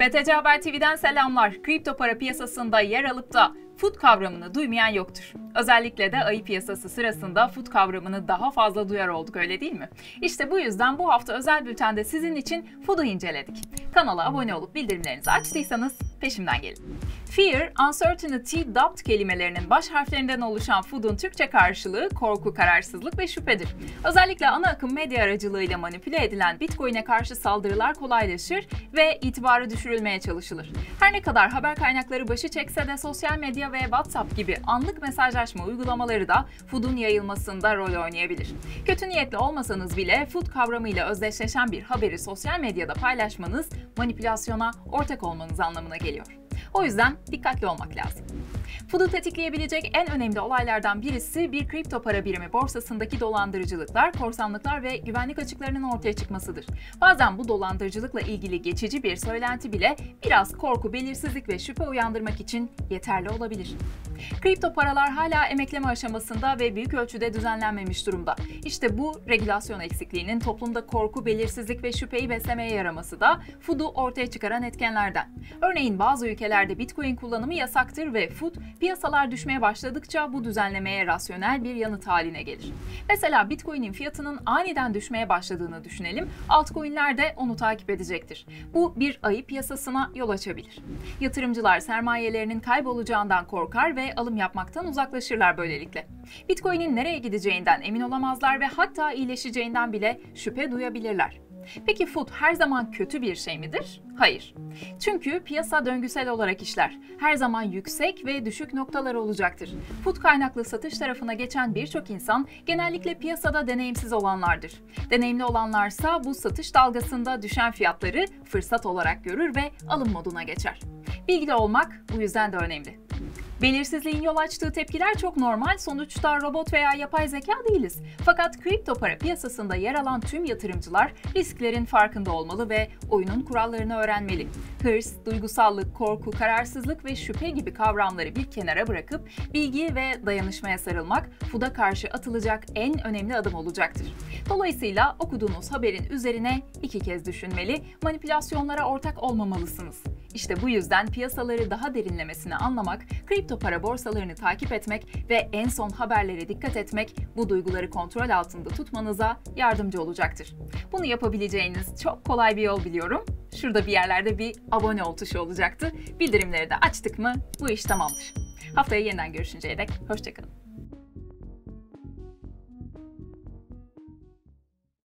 BTC Haber TV'den selamlar. Kripto para piyasasında yer alıp da FUD kavramını duymayan yoktur. Özellikle de ayı piyasası sırasında FUD kavramını daha fazla duyar olduk, öyle değil mi? İşte bu yüzden bu hafta özel bültende sizin için FUD'u inceledik. Kanala abone olup bildirimlerinizi açtıysanız peşimden gelin. Fear, uncertainty, doubt kelimelerinin baş harflerinden oluşan FUD'un Türkçe karşılığı korku, kararsızlık ve şüphedir. Özellikle ana akım medya aracılığıyla manipüle edilen Bitcoin'e karşı saldırılar kolaylaşır ve itibarı düşürülmeye çalışılır. Her ne kadar haber kaynakları başı çekse de sosyal medya ve WhatsApp gibi anlık mesajlaşma uygulamaları da FUD'un yayılmasında rol oynayabilir. Kötü niyetli olmasanız bile FUD kavramıyla özdeşleşen bir haberi sosyal medyada paylaşmanız manipülasyona ortak olmanız anlamına geliyor. O yüzden dikkatli olmak lazım. FUD'u tetikleyebilecek en önemli olaylardan birisi bir kripto para birimi borsasındaki dolandırıcılıklar, korsanlıklar ve güvenlik açıklarının ortaya çıkmasıdır. Bazen bu dolandırıcılıkla ilgili geçici bir söylenti bile biraz korku, belirsizlik ve şüphe uyandırmak için yeterli olabilir. Kripto paralar hala emekleme aşamasında ve büyük ölçüde düzenlenmemiş durumda. İşte bu regülasyon eksikliğinin toplumda korku, belirsizlik ve şüpheyi beslemeye yaraması da FUD'u ortaya çıkaran etkenlerden. Örneğin bazı ülkelerde Bitcoin kullanımı yasaktır ve FUD piyasalar düşmeye başladıkça bu düzenlemeye rasyonel bir yanıt haline gelir. Mesela Bitcoin'in fiyatının aniden düşmeye başladığını düşünelim, altcoin'ler de onu takip edecektir. Bu bir ayı piyasasına yol açabilir. Yatırımcılar sermayelerinin kaybolacağından korkar ve alım yapmaktan uzaklaşırlar böylelikle. Bitcoin'in nereye gideceğinden emin olamazlar ve hatta iyileşeceğinden bile şüphe duyabilirler. Peki FUD her zaman kötü bir şey midir? Hayır. Çünkü piyasa döngüsel olarak işler. Her zaman yüksek ve düşük noktalar olacaktır. FUD kaynaklı satış tarafına geçen birçok insan genellikle piyasada deneyimsiz olanlardır. Deneyimli olanlarsa bu satış dalgasında düşen fiyatları fırsat olarak görür ve alım moduna geçer. Bilgili olmak bu yüzden de önemli. Belirsizliğin yol açtığı tepkiler çok normal, sonuçta robot veya yapay zeka değiliz. Fakat kripto para piyasasında yer alan tüm yatırımcılar risklerin farkında olmalı ve oyunun kurallarını öğrenmeli. Hırs, duygusallık, korku, kararsızlık ve şüphe gibi kavramları bir kenara bırakıp bilgi ve dayanışmaya sarılmak FUD'a karşı atılacak en önemli adım olacaktır. Dolayısıyla okuduğunuz haberin üzerine 2 kez düşünmeli, manipülasyonlara ortak olmamalısınız. İşte bu yüzden piyasaları daha derinlemesine anlamak, kripto para borsalarını takip etmek ve en son haberlere dikkat etmek bu duyguları kontrol altında tutmanıza yardımcı olacaktır. Bunu yapabileceğiniz çok kolay bir yol biliyorum. Şurada bir yerlerde bir abone ol tuşu olacaktı. Bildirimleri de açtık mı bu iş tamamdır. Haftaya yeniden görüşünceye dek hoşça kalın.